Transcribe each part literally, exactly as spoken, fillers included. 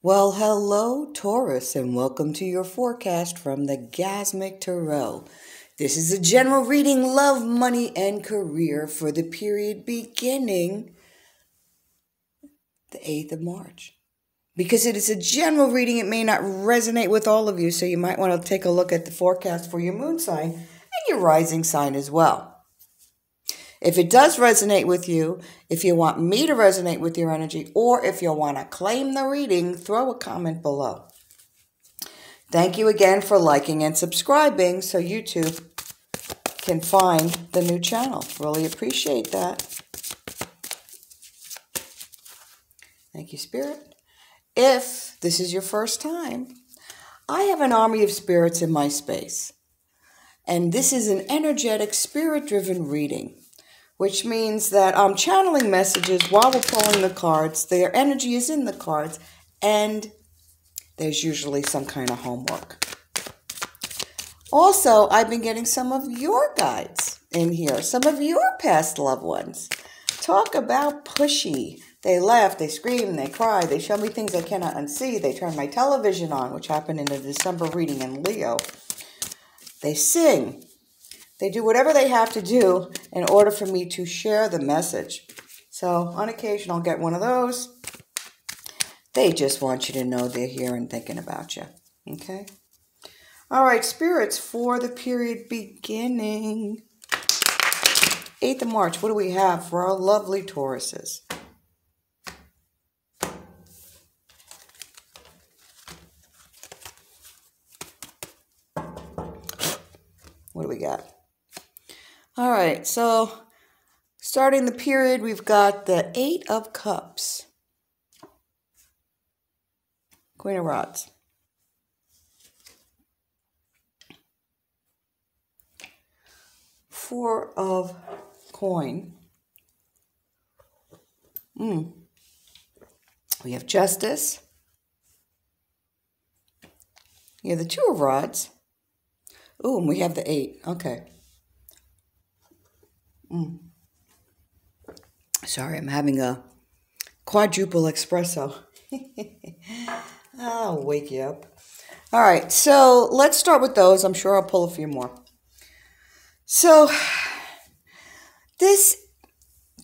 Well, hello, Taurus, and welcome to your forecast from the Gasmic Tarot. This is a general reading, love, money, and career for the period beginning the eighth of March. Because it is a general reading, it may not resonate with all of you, so you might want to take a look at the forecast for your moon sign and your rising sign as well. If it does resonate with you, if you want me to resonate with your energy, or if you want to claim the reading, throw a comment below. Thank you again for liking and subscribing so YouTube can find the new channel. Really appreciate that. Thank you, Spirit. If this is your first time, I have an army of spirits in my space. And this is an energetic, spirit-driven reading, which means that I'm channeling messages while we're pulling the cards. Their energy is in the cards, and there's usually some kind of homework. Also, I've been getting some of your guides in here, some of your past loved ones. Talk about pushy. They laugh, they scream, they cry, they show me things I cannot unsee. They turn my television on, which happened in the December reading in Leo. They sing. They do whatever they have to do in order for me to share the message. So on occasion, I'll get one of those. They just want you to know they're here and thinking about you. Okay? All right, spirits, for the period beginning eighth of March. What do we have for our lovely Tauruses? What do we got? All right, so starting the period, we've got the Eight of Cups, Queen of Rods, Four of Coin. Mm. We have Justice. You have the Two of Rods. Ooh, and we have the Eight. Okay. Mm. Sorry, I'm having a quadruple espresso. I'll wake you up. All right, so let's start with those. I'm sure I'll pull a few more. So this,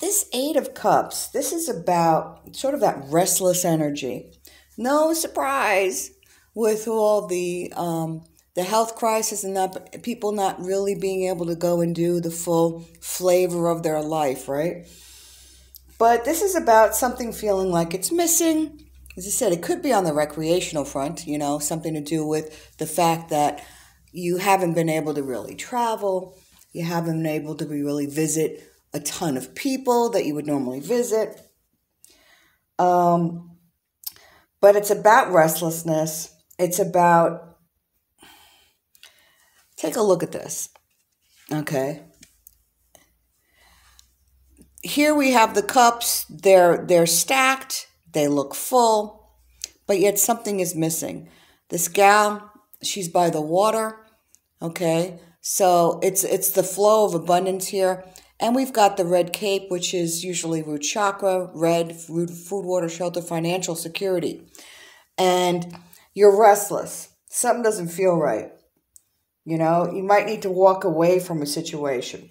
this Eight of Cups, this is about sort of that restless energy. No surprise with all the... Um, The health crisis and that, people not really being able to go and do the full flavor of their life, right? But this is about something feeling like it's missing. As I said, it could be on the recreational front, you know, something to do with the fact that you haven't been able to really travel. You haven't been able to really visit a ton of people that you would normally visit. Um, but it's about restlessness. It's about... Take a look at this, okay? Here we have the cups. They're, they're stacked. They look full, but yet something is missing. This gal, she's by the water, okay? So it's, it's the flow of abundance here. And we've got the red cape, which is usually root chakra, red, food, food, water, shelter, financial security. And you're restless. Something doesn't feel right. You know, you might need to walk away from a situation,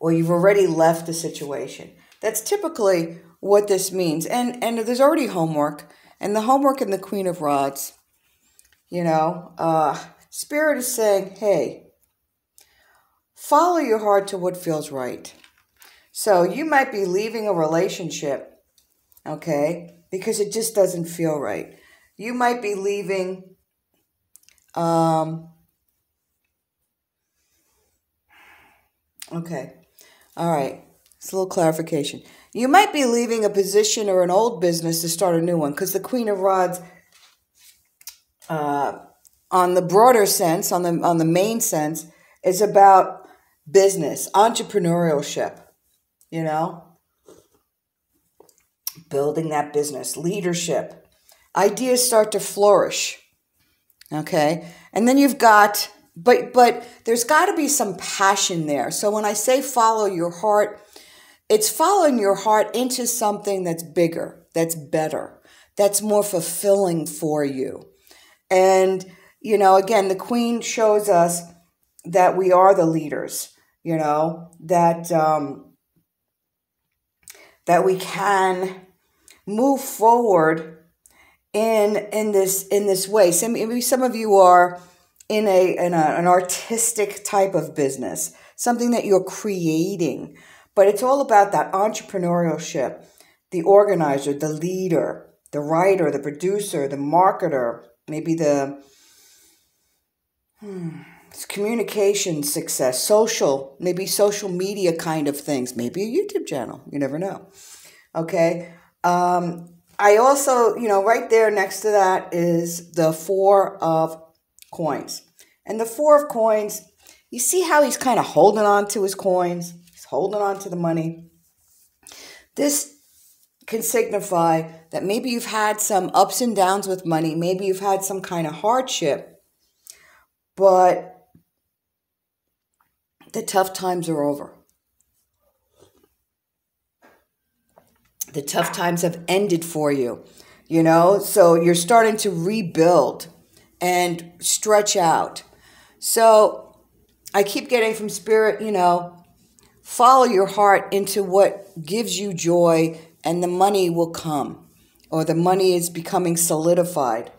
or you've already left the situation. That's typically what this means. And, and there's already homework, and the homework in the Queen of Rods, you know, uh, Spirit is saying, hey, follow your heart to what feels right. So you might be leaving a relationship, okay, because it just doesn't feel right. You might be leaving, um, Okay. All right. It's a little clarification. You might be leaving a position or an old business to start a new one, because the Queen of Rods, uh, on the broader sense, on the, on the main sense, is about business, entrepreneurship, you know, building that business, leadership. Ideas start to flourish. Okay. And then you've got... But but there's got to be some passion there. So when I say follow your heart, it's following your heart into something that's bigger, that's better, that's more fulfilling for you. And, you know, again, the Queen shows us that we are the leaders, you know, that, um, that we can move forward in, in this, in this way. Some, maybe some of you are in a, in a, an artistic type of business, something that you're creating, but it's all about that entrepreneurship, the organizer, the leader, the writer, the producer, the marketer, maybe the hmm, communication success, social, maybe social media kind of things, maybe a YouTube channel. You never know. Okay. Um, I also, you know, right there next to that is the Four of Coins. And the Four of Coins, you see how he's kind of holding on to his coins. He's holding on to the money. This can signify that maybe you've had some ups and downs with money. Maybe you've had some kind of hardship, but the tough times are over. The tough times have ended for you, you know, so you're starting to rebuild and stretch out. So I keep getting from Spirit, you know, follow your heart into what gives you joy, and the money will come, or the money is becoming solidified.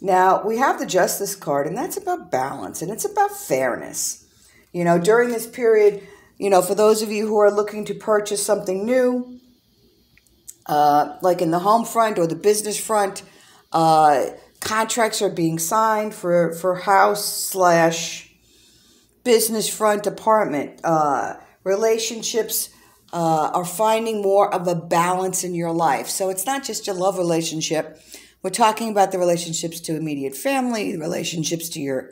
Now, we have the Justice card, and that's about balance, and it's about fairness. You know, during this period, you know, for those of you who are looking to purchase something new, uh, like in the home front or the business front, uh, contracts are being signed for, for house slash business front apartment. Uh, relationships Uh, are finding more of a balance in your life. So it's not just your love relationship. We're talking about the relationships to immediate family, the relationships to your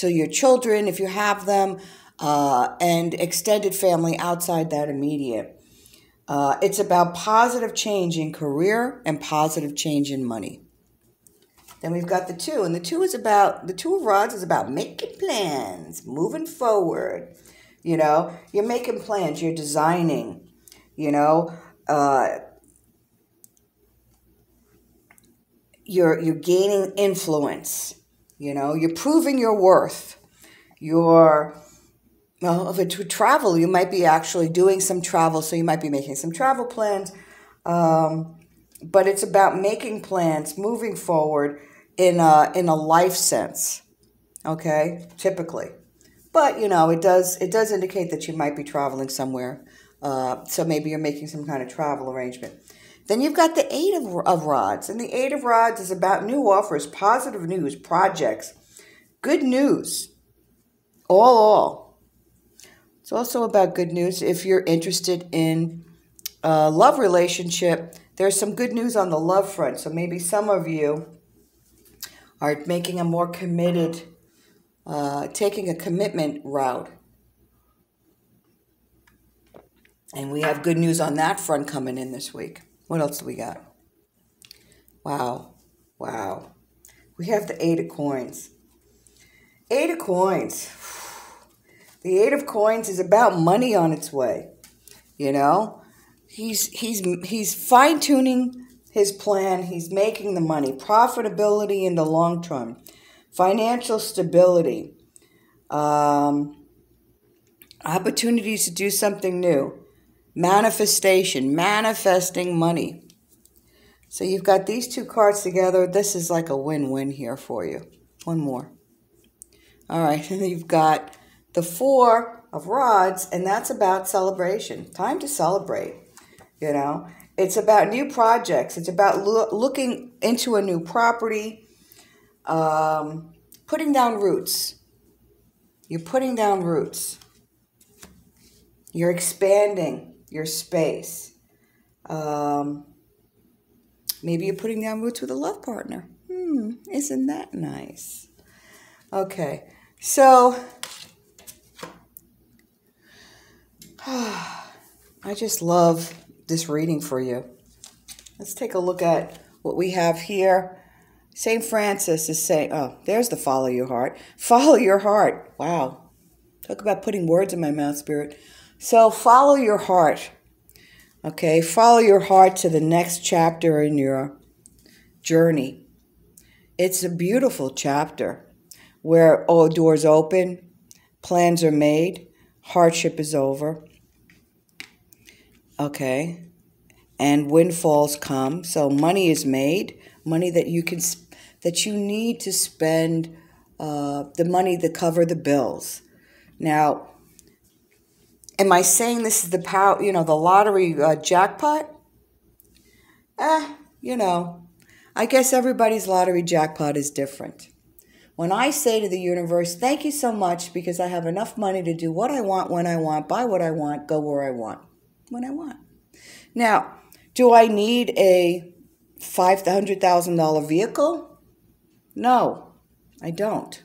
to your children, if you have them, uh, and extended family outside that immediate. Uh, it's about positive change in career and positive change in money. Then we've got the two, and the two is about the Two of Rods is about making plans, moving forward. You know, you're making plans, you're designing, you know, uh, you're, you're gaining influence, you know, you're proving your worth. You're, well, if it's travel, you might be actually doing some travel. So you might be making some travel plans. Um, but it's about making plans, moving forward in a, in a life sense. Okay. Typically. But, you know, it does it does indicate that you might be traveling somewhere. Uh, so maybe you're making some kind of travel arrangement. Then you've got the Eight of, of Rods. And the Eight of Rods is about new offers, positive news, projects, good news, all, all. It's also about good news. If you're interested in a love relationship, there's some good news on the love front. So maybe some of you are making a more committed Uh, taking a commitment route. And we have good news on that front coming in this week. What else do we got? Wow. Wow. We have the Eight of Coins. Eight of Coins. The Eight of Coins is about money on its way. You know, he's, he's, he's fine-tuning his plan. He's making the money. Profitability in the long term. Financial stability, um, opportunities to do something new, manifestation, manifesting money. So you've got these two cards together. This is like a win-win here for you. One more. All right. And you've got the Four of Rods, and that's about celebration. Time to celebrate, you know. It's about new projects. It's about lo- looking into a new property. Um, putting down roots. You're putting down roots. You're expanding your space. Um, maybe you're putting down roots with a love partner. Hmm, isn't that nice? Okay, so I just love this reading for you. Let's take a look at what we have here. Saint Francis is saying, oh, there's the follow your heart. Follow your heart. Wow. Talk about putting words in my mouth, Spirit. So follow your heart. Okay. Follow your heart to the next chapter in your journey. It's a beautiful chapter where all doors open, plans are made, hardship is over. Okay. And windfalls come. So money is made, money that you can, that you need to spend, uh, the money to cover the bills. Now, am I saying this is the power, you know, the lottery uh, jackpot? Eh, you know, I guess everybody's lottery jackpot is different. When I say to the universe, thank you so much because I have enough money to do what I want, when I want, buy what I want, go where I want, when I want. Now, do I need a five hundred thousand dollar vehicle? No, I don't.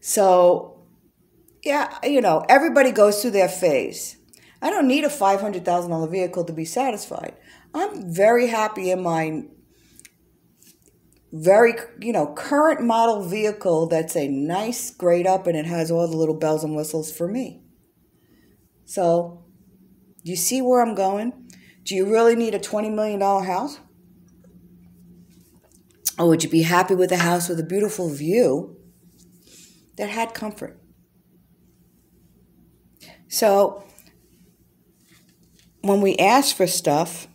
So, yeah, you know, everybody goes through their phase. I don't need a five hundred thousand dollar vehicle to be satisfied. I'm very happy in my very, you know, current model vehicle that's a nice grade up and it has all the little bells and whistles for me. So, do you see where I'm going? Do you really need a twenty million dollar house? Or would you be happy with a house with a beautiful view that had comfort? So when we ask for stuff,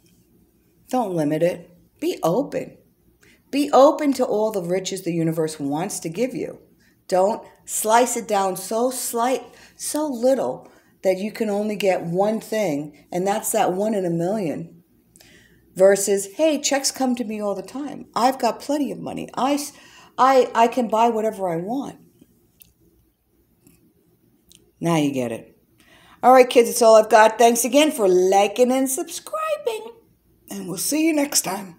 don't limit it. Be open. Be open to all the riches the universe wants to give you. Don't slice it down so slight, so little that you can only get one thing, and that's that one in a million, versus, hey, checks come to me all the time. I've got plenty of money. I, I, I can buy whatever I want. Now you get it. All right, kids, that's all I've got. Thanks again for liking and subscribing, and we'll see you next time.